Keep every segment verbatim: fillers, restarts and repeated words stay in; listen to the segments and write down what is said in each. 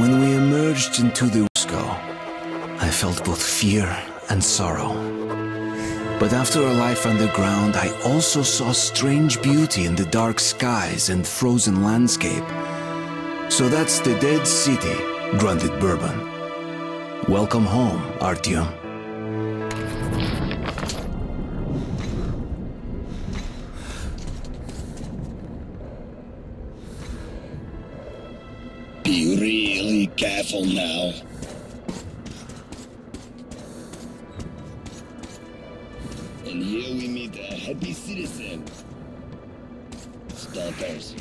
When we emerged into the Rusko, I felt both fear and sorrow. But after a life underground, I also saw strange beauty in the dark skies and frozen landscape. So that's the dead city, grunted Bourbon. Welcome home, Artyom. Be really careful now. And here we meet a happy citizen. Stalkers.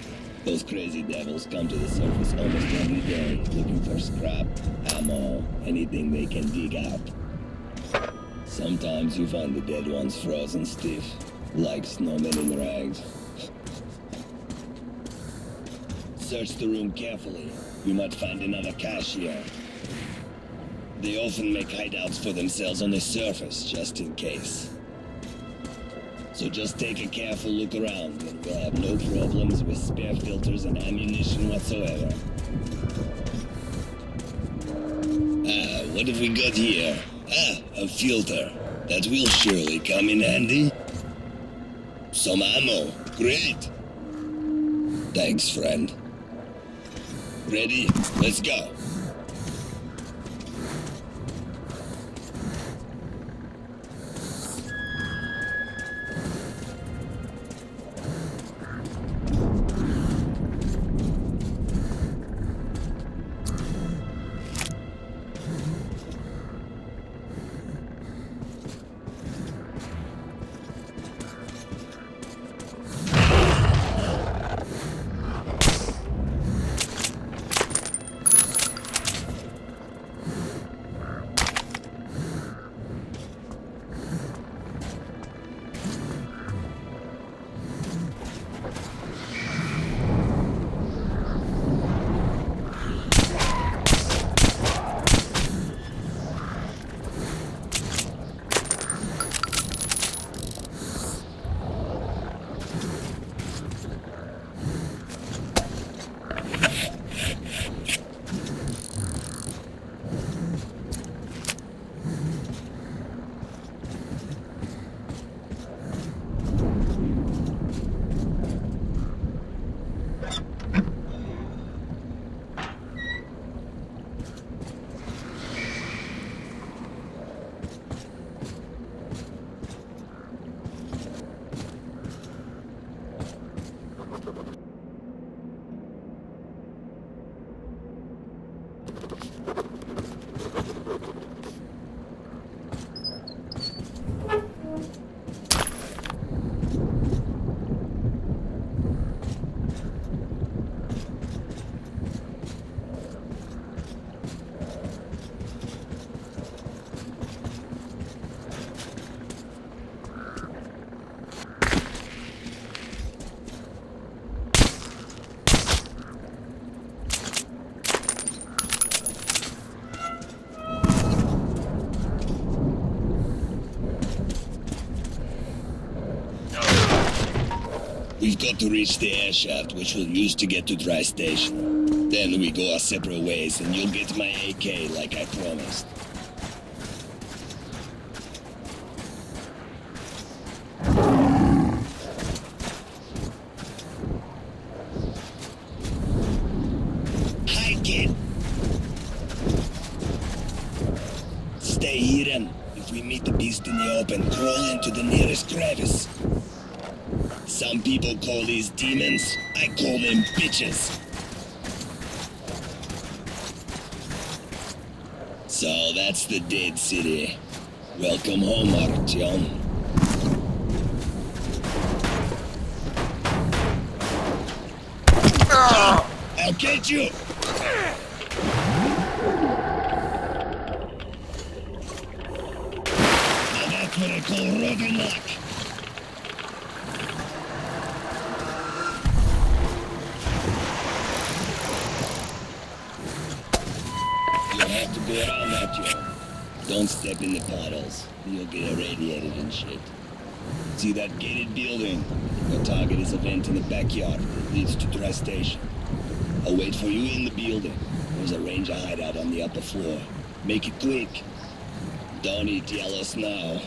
Those crazy devils come to the surface almost every day, looking for scrap, ammo, anything they can dig up. Sometimes you find the dead ones frozen stiff, like snowmen in rags. Search the room carefully. You might find another cache here. They often make hideouts for themselves on the surface, just in case. So just take a careful look around, and we'll have no problems with spare filters and ammunition whatsoever. Ah, what have we got here? Ah, a filter. That will surely come in handy. Some ammo. Great. Thanks, friend. Ready? Let's go. We've got to reach the air shaft, which we'll use to get to Dry Station. Then we go our separate ways, and you'll get my A K like I promised. Hi, kid! Stay hidden. If we meet the beast in the open, crawl into the nearest crevice. Some people call these demons, I call them bitches. So that's the dead city. Welcome home, Artyom. I'll get you! Now that's what I call rotten luck. Go around at you. Don't step in the puddles. You'll get irradiated and shit. See that gated building? Your target is a vent in the backyard that leads to Dry Station. I'll wait for you in the building. There's a ranger hideout on the upper floor. Make it quick. Don't eat yellow snow.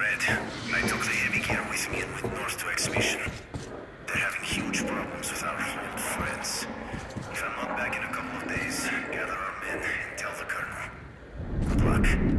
Red, I took the heavy gear with me and went north to Exhibition. They're having huge problems with our old friends. If I'm not back in a couple of days, gather our men and tell the colonel. Good luck.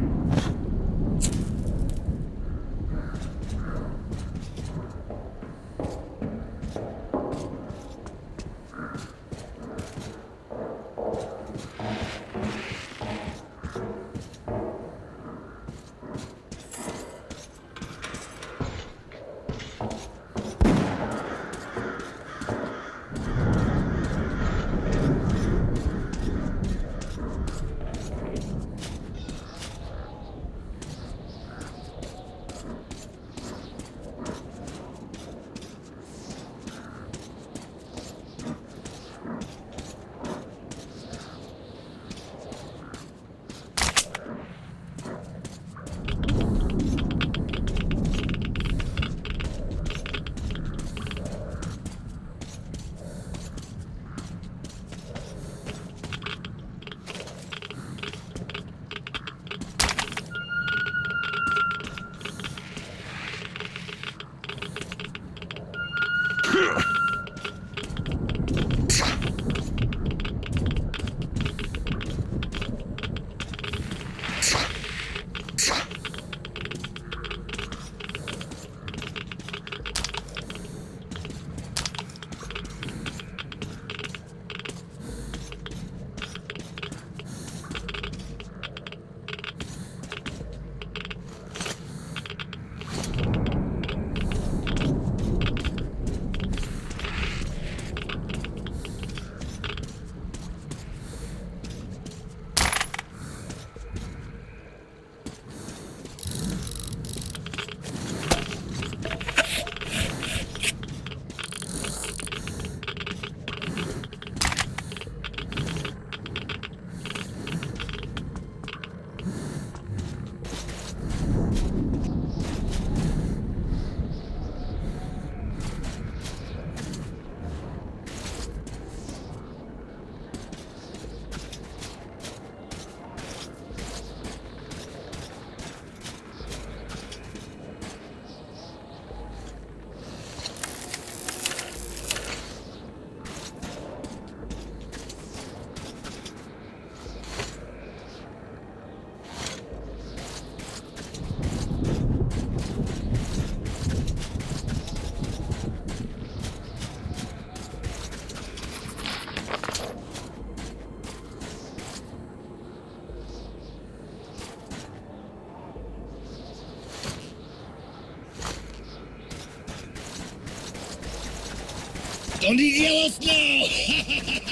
Don't heal us now!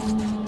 Oh.